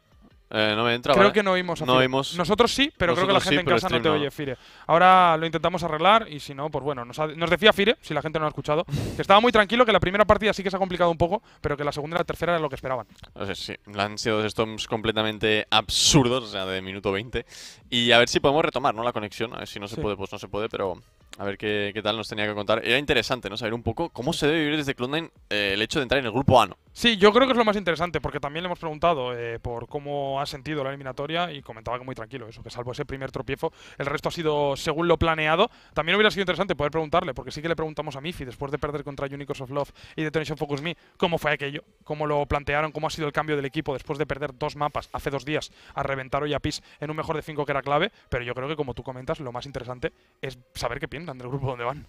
Eh, no me entra, Creo vale. que no oímos a no vimos. Nosotros sí, pero Nosotros creo que la gente sí, en casa no te no. oye, Fire. Ahora lo intentamos arreglar y si no, pues bueno, nos, ha, nos decía Fire, si la gente no lo ha escuchado, que estaba muy tranquilo, que la primera partida sí que se ha complicado un poco, pero que la segunda y la tercera era lo que esperaban. O sea, sí, han sido dos storms completamente absurdos, o sea, de minuto veinte. Y a ver si podemos retomar, ¿no? La conexión, a ver si no se sí. puede, pues no se puede, pero a ver qué, qué tal nos tenía que contar. Era interesante, ¿no? Saber un poco cómo se debe vivir desde Cloud nine eh, el hecho de entrar en el grupo A, ¿no? Sí, yo creo que es lo más interesante, porque también le hemos preguntado eh, por cómo ha sentido la eliminatoria y comentaba que muy tranquilo eso, que salvo ese primer tropiezo, el resto ha sido según lo planeado. También hubiera sido interesante poder preguntarle, porque sí que le preguntamos a Mithy, después de perder contra Unicorns of Love y Detonation Focus Me, cómo fue aquello, cómo lo plantearon, cómo ha sido el cambio del equipo después de perder dos mapas hace dos días a reventar hoy a Peace en un mejor de cinco que era clave, pero yo creo que como tú comentas, lo más interesante es saber qué piensan del grupo donde van.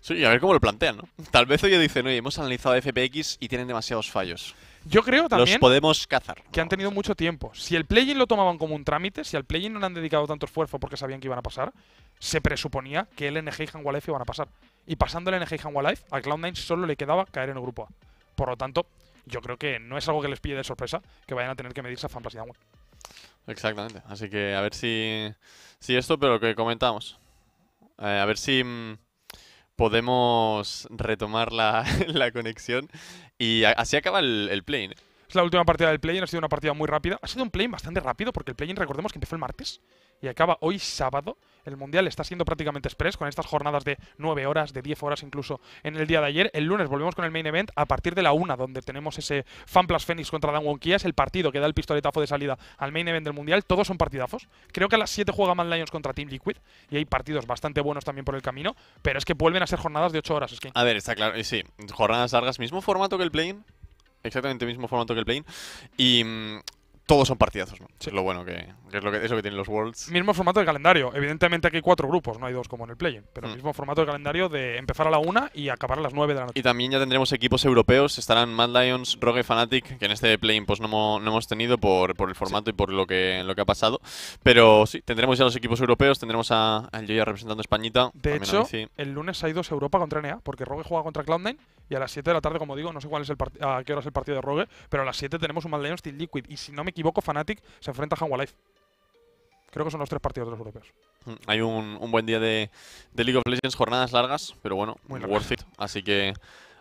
Sí, a ver cómo lo plantean, ¿no? Tal vez hoy dicen, oye, hemos analizado F P X y tienen demasiados fallos. Yo creo también los podemos cazar. Que han tenido mucho tiempo. Si el play-in lo tomaban como un trámite, si al play-in no le han dedicado tanto esfuerzo porque sabían que iban a pasar, se presuponía que L N G y Hanwha Life iban a pasar. Y pasando L N G y Hanwha Life, a Cloud nine solo le quedaba caer en el grupo A. Por lo tanto, yo creo que no es algo que les pille de sorpresa que vayan a tener que medirse a FunPlus y DAMWON. Exactamente. Así que a ver si, si esto, pero lo que comentamos. Eh, a ver si Mmm, podemos retomar la, la conexión y así acaba el, el play-in. Es la última partida del play-in, ha sido una partida muy rápida. Ha sido un play-in bastante rápido porque el play-in, recordemos que empezó el martes y acaba hoy sábado. El Mundial está siendo prácticamente express con estas jornadas de nueve horas, de diez horas incluso en el día de ayer. El lunes volvemos con el main event a partir de la una, donde tenemos ese FunPlus Phoenix contra DAMWON KIA. Es el partido que da el pistoletazo de salida al main event del Mundial. Todos son partidazos. Creo que a las siete juega Mad Lions contra Team Liquid y hay partidos bastante buenos también por el camino, pero es que vuelven a ser jornadas de ocho horas. Es que a ver, está claro. Sí, jornadas largas, mismo formato que el play-in. Exactamente el mismo formato que el play-in. Y mmm, todos son partidazos, ¿no? Sí. Es lo bueno que, que, es lo que es lo que tienen los Worlds. Mismo formato de calendario. Evidentemente aquí hay cuatro grupos, no hay dos como en el play-in. Pero mm. mismo formato de calendario de empezar a la una y acabar a las nueve de la noche. Y también ya tendremos equipos europeos. Estarán Mad Lions, Rogue y Fnatic, que en este play-in pues no, mo, no hemos tenido por, por el formato sí. y por lo que, lo que ha pasado. Pero sí, tendremos ya los equipos europeos. Tendremos a, a Joya representando a Españita. De hecho, el lunes hay dos Europa contra N A, porque Rogue juega contra Cloud nine. Y a las siete de la tarde, como digo, no sé cuál es el a qué hora es el partido de Rogue, pero a las siete tenemos un Mad Lions Team Liquid. Y si no me equivoco, Fnatic se enfrenta a Hanwha Life. Creo que son los tres partidos de los europeos. Hay un, un buen día de, de League of Legends, jornadas largas, pero bueno, muy worth it. Así que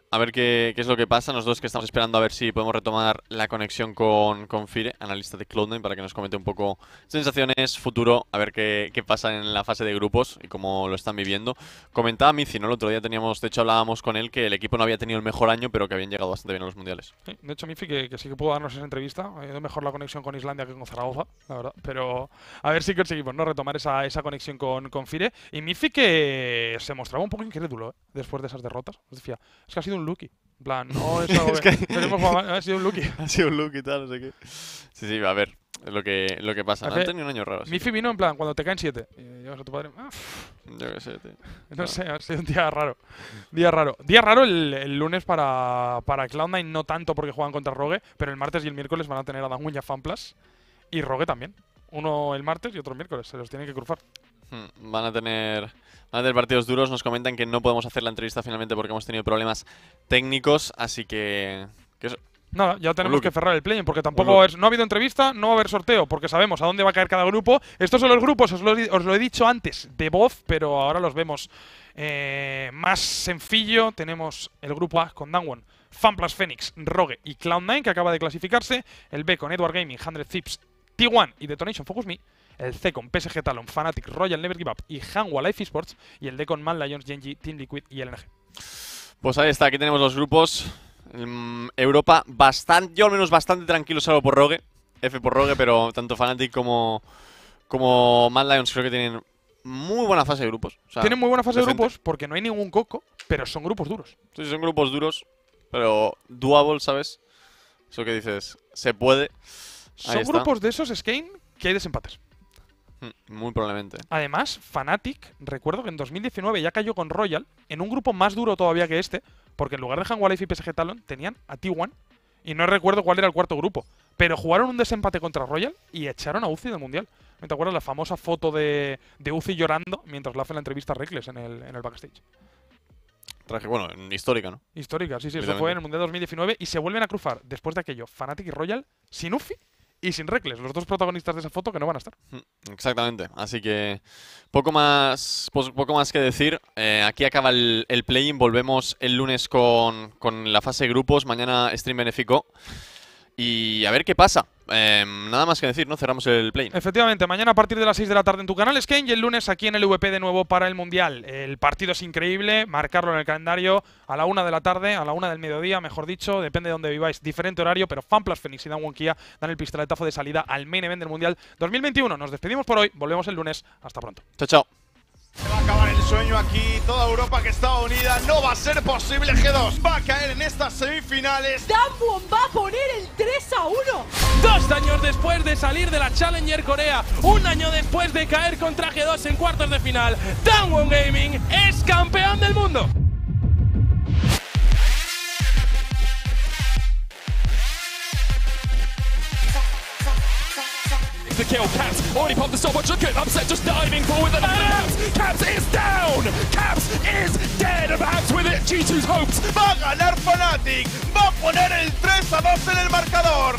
a ver qué, qué es lo que pasa. Nosotros que estamos esperando a ver si podemos retomar la conexión con, con Fire, analista de Cloud nine, para que nos comente un poco sensaciones, futuro, a ver qué, qué pasa en la fase de grupos y cómo lo están viviendo. Comentaba Mithy, ¿no? El otro día teníamos, de hecho hablábamos con él, que el equipo no había tenido el mejor año, pero que habían llegado bastante bien a los mundiales. Sí, de hecho Mithy, que, que sí que pudo darnos esa entrevista. Ha ido mejor la conexión con Islandia que con Zaragoza, la verdad. Pero a ver si conseguimos, ¿no? Retomar esa, esa conexión con, con Fire. Y Mithy, que se mostraba un poco incrédulo, ¿eh? Después de esas derrotas. Os decía, es que ha sido un lucky. En plan, no es algo. es que... Ha sido un lucky. Ha sido un lucky, tal, no sé qué. Sí, sí, a ver. lo que, lo que pasa. Han tenido un año raro. Mithy vino en plan, cuando te caen siete. Y llevas a tu padre. Ah, yo qué sé, tío. No, no sé, ha sido un día raro. Día raro. Día raro el, el lunes para, para Cloud nueve, no tanto porque juegan contra Rogue, pero el martes y el miércoles van a tener a DAMWON KIA, FunPlus y Rogue también. Uno el martes y otro el miércoles. Se los tienen que cruzar. Hmm. Van a tener, van a tener partidos duros. Nos comentan que no podemos hacer la entrevista finalmente porque hemos tenido problemas técnicos, así que... que eso. Nada, ya tenemos que cerrar el play-in porque tampoco es, no ha habido entrevista, no va a haber sorteo porque sabemos a dónde va a caer cada grupo. Estos son los grupos, os lo, os lo he dicho antes de voz, pero ahora los vemos eh, más sencillo. Tenemos el grupo A con DAMWON, FunPlus Phoenix, Rogue y Cloud nueve, que acaba de clasificarse. El B con Edward Gaming, cien Zips, T uno y Detonation Focus Me. El C con P S G Talon, Fnatic, Royal Never Give Up y Hanwha Life Esports. Y el D con Mad Lions, Genji, Team Liquid y L N G. Pues ahí está, aquí tenemos los grupos. Europa, bastante, yo al menos bastante tranquilo, salvo por Rogue. F por Rogue, pero tanto Fnatic como, como Mad Lions creo que tienen muy buena fase de grupos. O sea, tienen muy buena fase de, de grupos porque no hay ningún coco, pero son grupos duros. Sí, son grupos duros, pero doable, ¿sabes? Eso que dices, se puede. Son grupos de esos, Skane, que hay desempates. Muy probablemente. Además, Fnatic, recuerdo que en dos mil diecinueve ya cayó con Royal en un grupo más duro todavía que este, porque en lugar de Hanwha Life y P S G Talon tenían a T uno y no recuerdo cuál era el cuarto grupo, pero jugaron un desempate contra Royal y echaron a Uzi del Mundial. ¿No te acuerdas la famosa foto de, de Uzi llorando mientras le hace la entrevista a Reckless en el, en el backstage? Traje, bueno, histórica, ¿no? Histórica, sí, sí, eso fue en el Mundial dos mil diecinueve y se vuelven a cruzar después de aquello Fnatic y Royal sin Uzi y sin Reckless, los dos protagonistas de esa foto que no van a estar. Exactamente, así que poco más, poco más que decir. Eh, aquí acaba el, el play-in, volvemos el lunes con, con la fase de grupos, mañana stream benéfico y a ver qué pasa. Eh, nada más que decir, ¿no? Cerramos el play-in. Efectivamente, mañana a partir de las seis de la tarde en tu canal Skane y el lunes aquí en el V P de nuevo para el Mundial. El partido es increíble, marcarlo en el calendario a la una de la tarde, a la una del mediodía, mejor dicho, depende de donde viváis, diferente horario, pero FunPlus Phoenix y DAMWON KIA dan el pistoletazo de salida al main event del Mundial dos mil veintiuno. Nos despedimos por hoy, volvemos el lunes, hasta pronto. Chao, chao. Se va a acabar el sueño aquí, toda Europa que está unida, no va a ser posible. G dos va a caer en estas semifinales. DAMWON va a poner el tres a uno. Dos años después de salir de la Challenger Corea, un año después de caer contra G dos en cuartos de final, DAMWON Gaming es campeón del mundo. The kill, Caps already popped the stopwatch, look at Upset just diving forward and out. Caps is down, Caps is dead, and perhaps with it G two's hopes. Va a ganar Fnatic, va a poner el tres a dos en el marcador.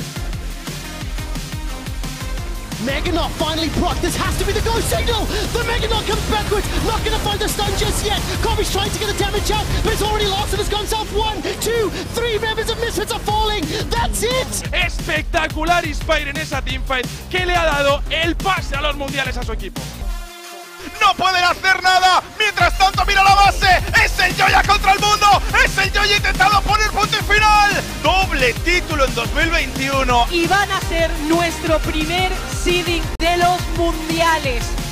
Meganot finally proc, this has to be the go signal! The Meganot comes backwards, not going to find the stun just yet. Kobe's trying to get the damage out, but it's already lost and it's gone south. One, two, three members of Misfits are falling, that's it! Espectacular Inspire en esa teamfight que le ha dado el pase a los mundiales a su equipo. No pueden hacer nada, mientras tanto mira la base, es el Joya contra el mundo, es el Joya intentando poner punto y final. Doble título en dos mil veintiuno. Y van a ser nuestro primer seeding de los mundiales.